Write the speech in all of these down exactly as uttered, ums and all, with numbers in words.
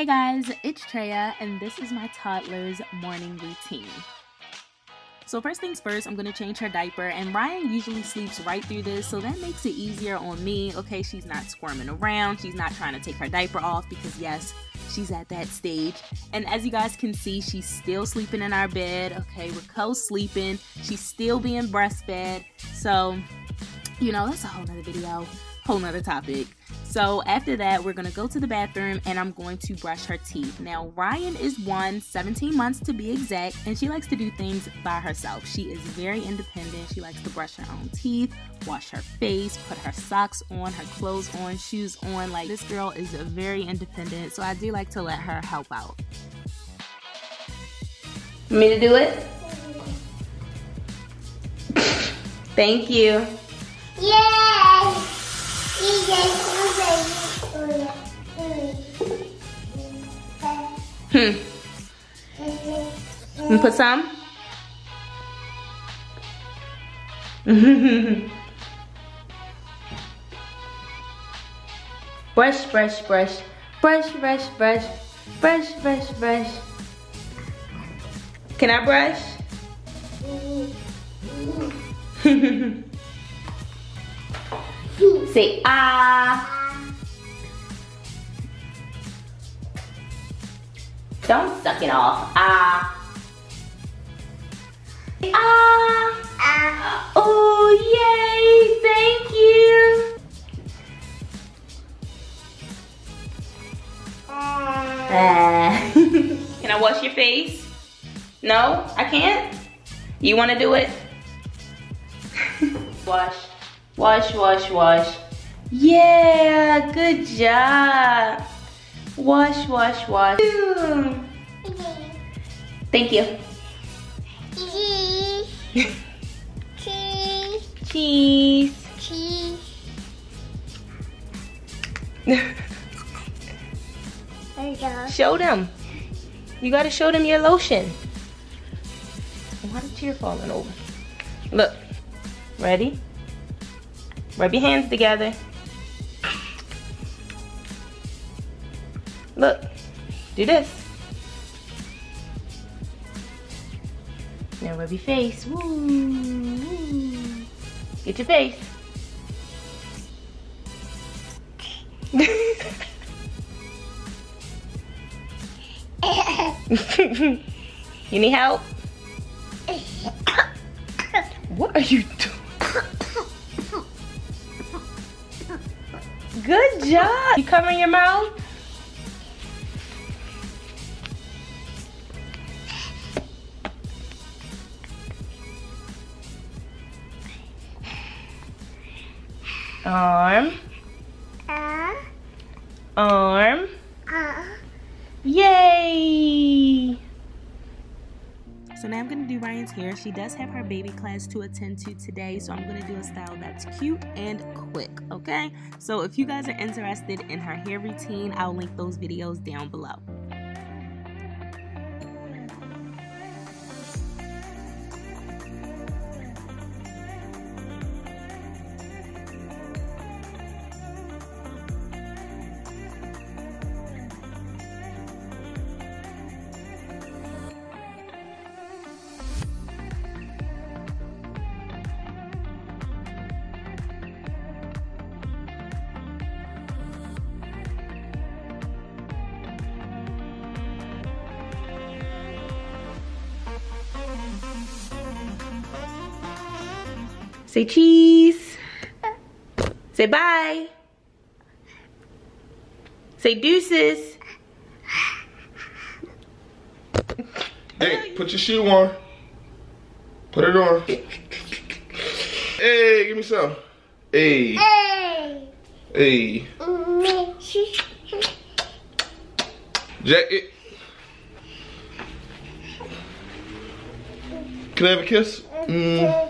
Hey guys, it's Treya and this is my toddler's morning routine. So first things first, I'm gonna change her diaper, and Ryan usually sleeps right through this, so that makes it easier on me. Okay, she's not squirming around, she's not trying to take her diaper off, because yes, she's at that stage. And as you guys can see, she's still sleeping in our bed. Okay, we're co-sleeping, she's still being breastfed. So, you know, that's a whole nother video, whole nother topic. So after that, we're gonna go to the bathroom and I'm going to brush her teeth. Now, Ryan is one, seventeen months to be exact, and she likes to do things by herself. She is very independent. She likes to brush her own teeth, wash her face, put her socks on, her clothes on, shoes on. Like, this girl is very independent, so I do like to let her help out. Want me to do it? Thank you. Yay! Hmm. You put some? Brush, brush, brush. Brush, brush, brush. Brush, brush, brush. Can I brush? Say ah. Don't suck it off. Ah. Say, ah. Ah. Oh, yay. Thank you. Ah. Can I wash your face? No, I can't. You want to do it? Wash. Wash, wash, wash. Yeah, good job. Wash, wash, wash. Thank you. Cheese. Cheese. Cheese. Cheese. There you go. Show them. You gotta show them your lotion. Why the tear falling over? Look. Ready? Rub your hands together. Look, do this. Now rub your face. Woo. Get your face. You need help? What are you doing? Good job. You covering your mouth? Arm. Uh, Arm. Uh, Yay! So now I'm going to do Ryan's hair. She does have her baby class to attend to today, so I'm going to do a style that's cute and quick, okay? So if you guys are interested in her hair routine, I'll link those videos down below. Say cheese. Say bye. Say deuces. Hey, put your shoe on. Put it on. Hey, give me some. Hey. Hey. Hey. Jacket. Can I have a kiss? Mm.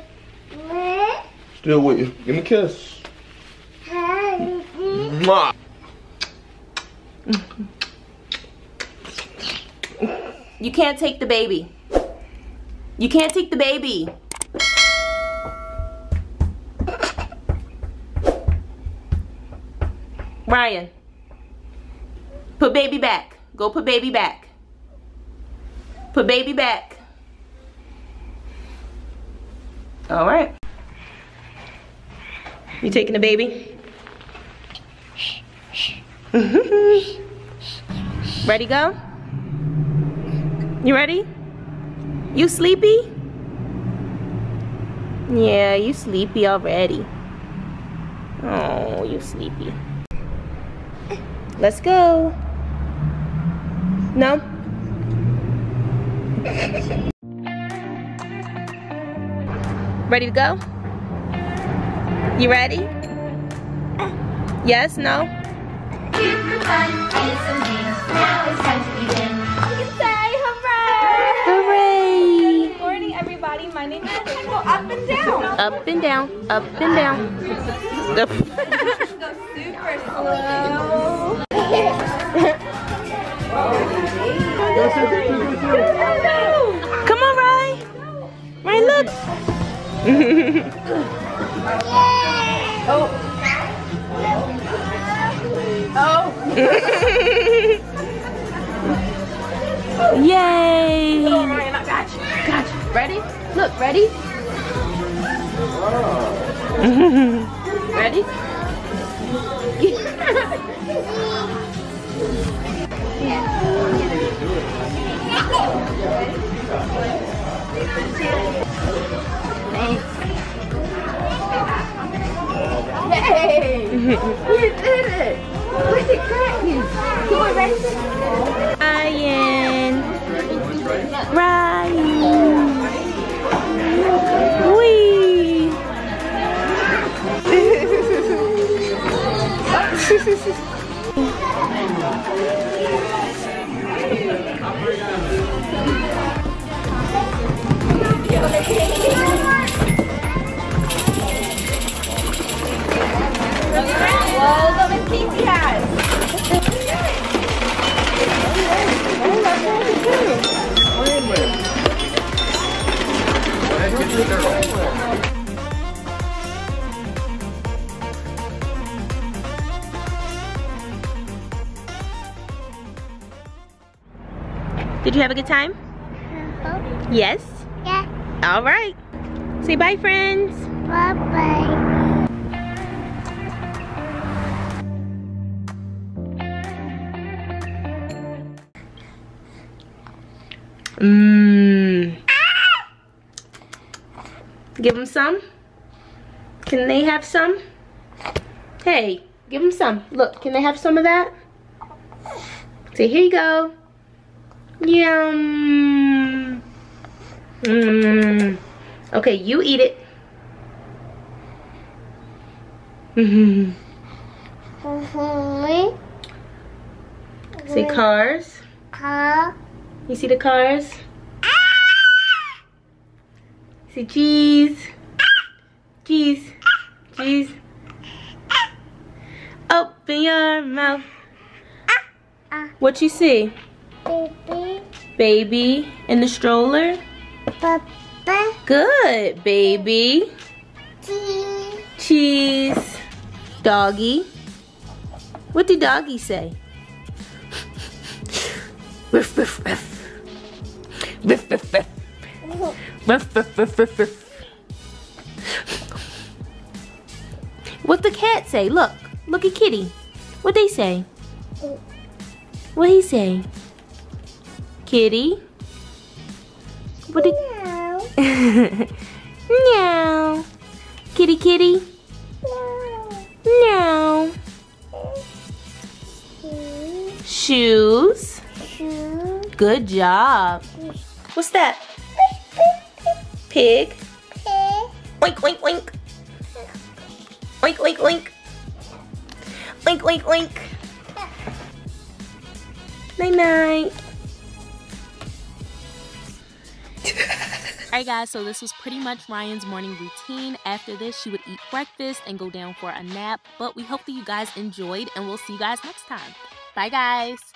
Still with you. Give me a kiss. Mwah. You can't take the baby. You can't take the baby. Ryan, put baby back. Go put baby back. Put baby back. All right. You taking the baby? Ready, go? You ready? You sleepy? Yeah, you sleepy already. Oh, you sleepy. Let's go. No? Ready to go? You ready? Yes, no? Here's the fun, here's some games. Now it's time to begin. You say hooray! Hooray! Good morning, everybody. My name is Treya. Go up and down. Up and down. Up and down. Go super slow. Come on, Ryan. Ryan, look. Oh. Oh. Yay! Come on, Ryan, I got you. Got you. Ready? Look, ready? Ready? Hey! You did it! Where's it cracking? Come on, ready? Ryan! Ryan! Wee! Did you have a good time? Uh-huh. Yes? Yeah. All right. Say bye, friends. Bye-bye. Mmm. Give them some. Can they have some? Hey, give them some. Look, can they have some of that? Say, here you go. Yum. Mmm. Okay, you eat it. Mm-hmm. Mm-hmm. Say cars. Car. You see the cars? Ah! See cheese. Ah! Cheese. Ah! Cheese. Ah! Open your mouth. Ah! What you see? Baby. Baby in the stroller. Papa. Good, baby. Cheese. Cheese. Doggy. What did doggy say? Riff, riff, riff. Riff, riff, riff. Riff, riff, riff, riff, riff. What the cat say? Look. Look at Kitty. What they say? What he say? Kitty? What did... Meow. Meow. Kitty, kitty? Meow. Meow. Shoes? Shoes. Good job. What's that? Pig. Pig. Oink, oink, oink. Oink, oink, oink. Oink, oink, oink. Night, night. Alright guys, so this was pretty much Ryan's morning routine. After this, she would eat breakfast and go down for a nap. But we hope that you guys enjoyed, and we'll see you guys next time. Bye guys.